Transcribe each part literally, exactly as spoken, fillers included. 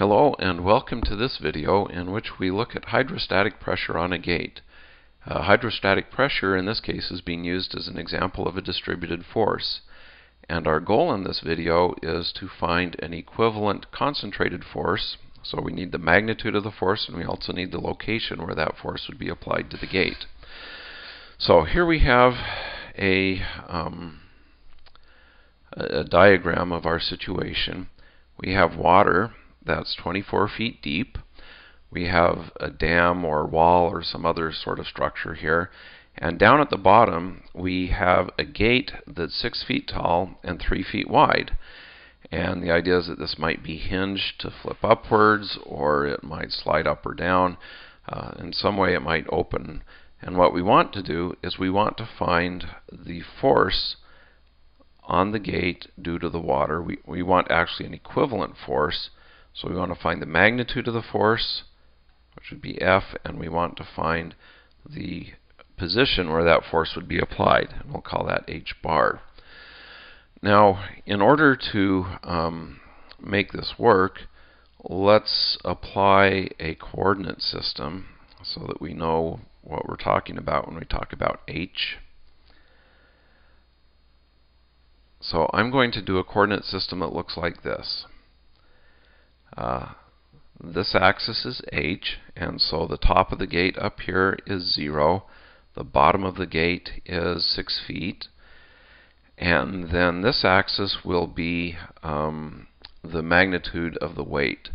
Hello and welcome to this video in which we look at hydrostatic pressure on a gate. Uh, hydrostatic pressure in this case is being used as an example of a distributed force, and our goal in this video is to find an equivalent concentrated force. So we need the magnitude of the force and we also need the location where that force would be applied to the gate. So here we have a, um, a diagram of our situation. We have water that's twenty-four feet deep. We have a dam or wall or some other sort of structure here. And down at the bottom, we have a gate that's six feet tall and three feet wide. And the idea is that this might be hinged to flip upwards, or it might slide up or down. Uh, in some way, it might open. And what we want to do is we want to find the force on the gate due to the water. We, we want actually an equivalent force. So we want to find the magnitude of the force, which would be F, and we want to find the position where that force would be applied. And we'll call that H bar. Now, in order to um, make this work, let's apply a coordinate system so that we know what we're talking about when we talk about H. So I'm going to do a coordinate system that looks like this. Uh, this axis is H, and so the top of the gate up here is zero, the bottom of the gate is six feet, and then this axis will be um, the magnitude of the weight,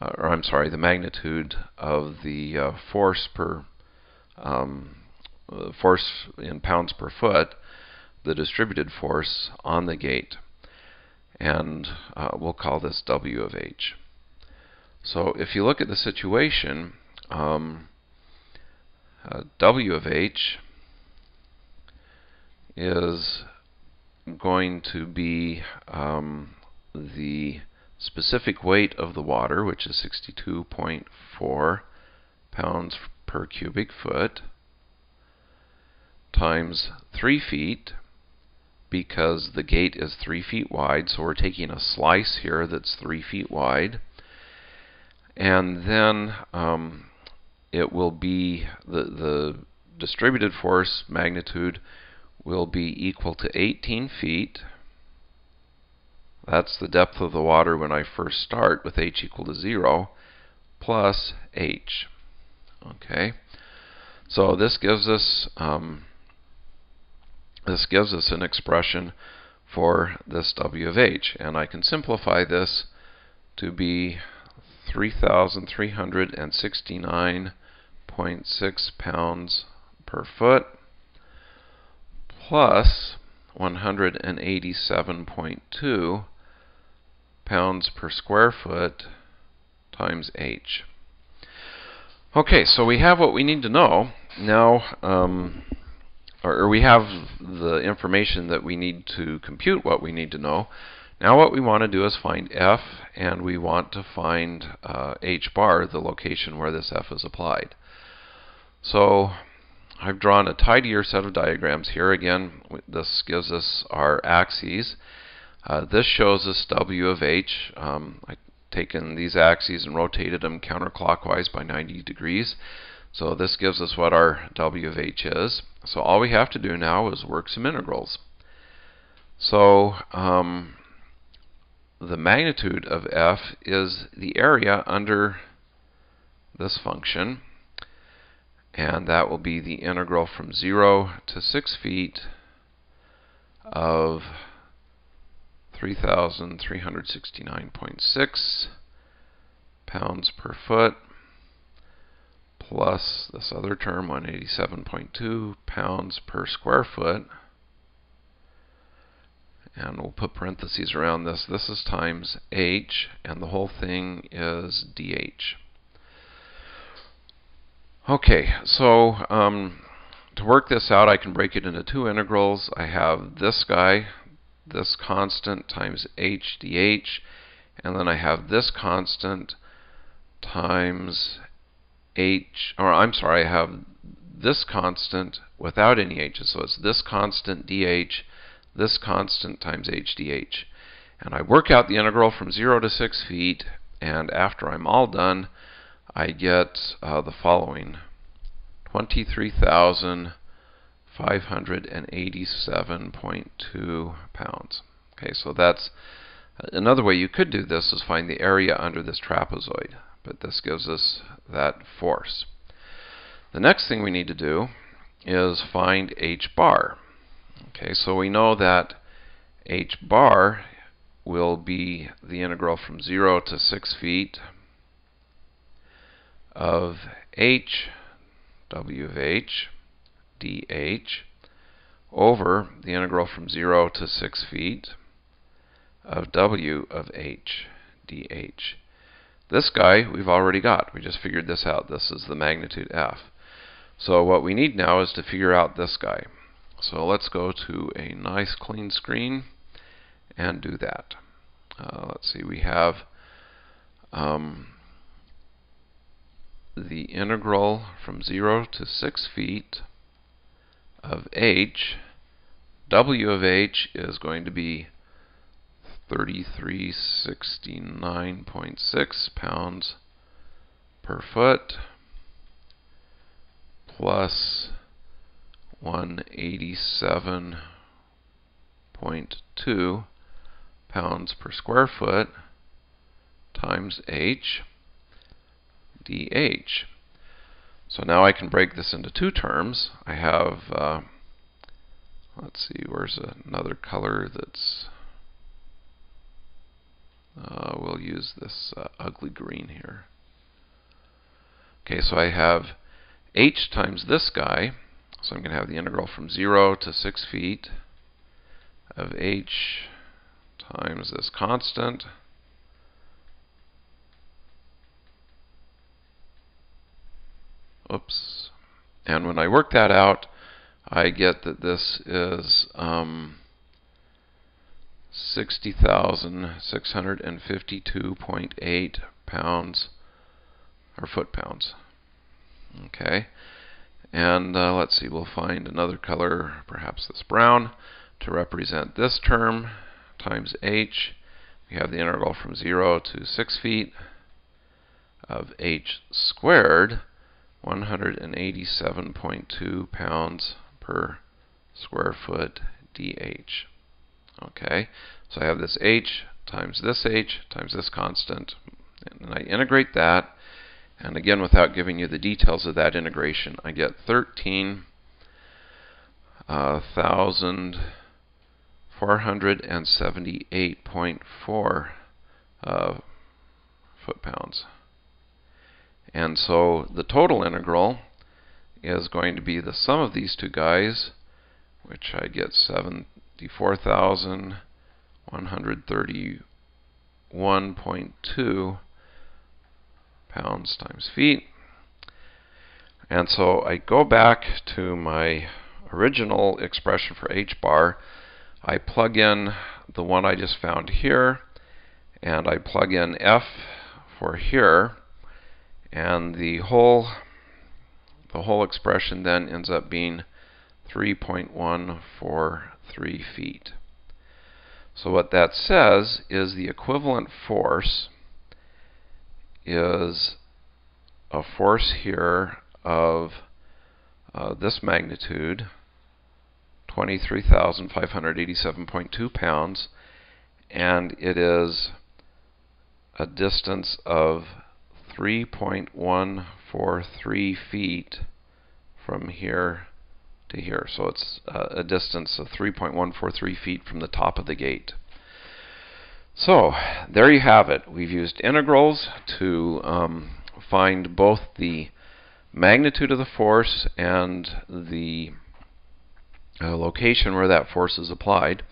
uh, or I'm sorry, the magnitude of the uh, force per um, uh, force in pounds per foot, the distributed force on the gate. And uh, we'll call this W of H. So if you look at the situation, um, uh, W of H is going to be um, the specific weight of the water, which is sixty-two point four pounds per cubic foot, times three feet, because the gate is three feet wide, so we're taking a slice here that's three feet wide, and then um, it will be the, the distributed force magnitude will be equal to eighteen feet. That's the depth of the water when I first start with H equal to zero, plus H. Okay, so this gives us um, This gives us an expression for this W of H, and I can simplify this to be three thousand three hundred sixty-nine point six pounds per foot plus one hundred eighty-seven point two pounds per square foot times H. Okay, so we have what we need to know. Now, um, or we have the information that we need to compute what we need to know. Now what we want to do is find F, and we want to find uh, H bar, the location where this F is applied. So I've drawn a tidier set of diagrams here. Again, this gives us our axes. Uh, this shows us W of H. Um, I've taken these axes and rotated them counterclockwise by ninety degrees. So this gives us what our W of H is. So all we have to do now is work some integrals. So um, the magnitude of F is the area under this function, and that will be the integral from zero to six feet of three thousand three hundred sixty-nine point six pounds per foot plus this other term, one hundred eighty-seven point two pounds per square foot. And we'll put parentheses around this. This is times H, and the whole thing is D H. Okay, so um, to work this out, I can break it into two integrals. I have this guy, this constant, times H D H, and then I have this constant times H, or I'm sorry, I have this constant without any H's. So it's this constant D H, this constant times H D H. And I work out the integral from zero to six feet, and after I'm all done I get uh, the following: twenty-three thousand five hundred eighty-seven point two pounds. Okay, so that's another way you could do this, is find the area under this trapezoid, but this gives us that force. The next thing we need to do is find H bar. Okay, so we know that H bar will be the integral from zero to six feet of H, W of H, dH, over the integral from zero to six feet of W of H, dH. This guy we've already got. We just figured this out. This is the magnitude F. So what we need now is to figure out this guy. So let's go to a nice clean screen and do that. Uh, let's see, we have um, the integral from zero to six feet of H. W of H is going to be thirty-three sixty-nine point six pounds per foot plus one hundred eighty-seven point two pounds per square foot times H dH. So now I can break this into two terms. I have, uh, let's see, where's another color that's, uh, we'll use this uh, ugly green here. Okay, so I have H times this guy, so I'm going to have the integral from zero to six feet of H times this constant oops and when I work that out I get that this is um, sixty thousand six hundred fifty-two point eight pounds or foot pounds. Okay, and uh, let's see, we'll find another color, perhaps this brown, to represent this term times H. We have the integral from zero to six feet of H squared, one hundred eighty-seven point two pounds per square foot dH. Okay, so I have this H times this H times this constant, and I integrate that. And again, without giving you the details of that integration, I get thirteen thousand four hundred seventy-eight point four uh, foot-pounds. And so the total integral is going to be the sum of these two guys, which I get seventy-four thousand one hundred thirty-one point two pounds times feet. And so I go back to my original expression for H bar. I plug in the one I just found here, and I plug in F for here, and the whole the whole expression then ends up being three point one four three feet. So what that says is the equivalent force is a force here of uh, this magnitude, twenty-three thousand five hundred eighty-seven point two pounds, and it is a distance of three point one four three feet from here to here. So it's uh, a distance of three point one four three feet from the top of the gate. So there you have it. We've used integrals to um, find both the magnitude of the force and the uh, location where that force is applied.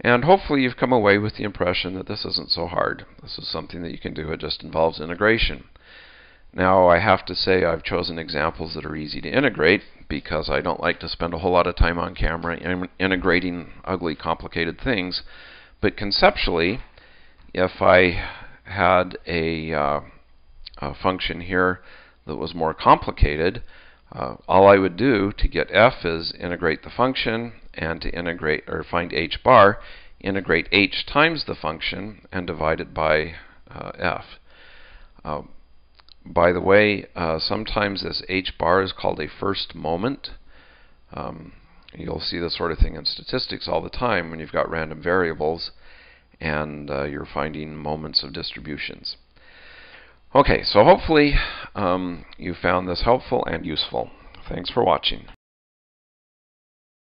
And hopefully you've come away with the impression that this isn't so hard. This is something that you can do. It just involves integration. Now I have to say I've chosen examples that are easy to integrate because I don't like to spend a whole lot of time on camera in integrating ugly, complicated things. But conceptually, if I had a, uh, a function here that was more complicated, uh, all I would do to get F is integrate the function, and to integrate or find H bar, integrate H times the function and divide it by uh, F. Uh, by the way, uh, sometimes this H bar is called a first moment. Um, you'll see this sort of thing in statistics all the time when you've got random variables and uh, you're finding moments of distributions. Okay, so hopefully um, you found this helpful and useful. Thanks for watching.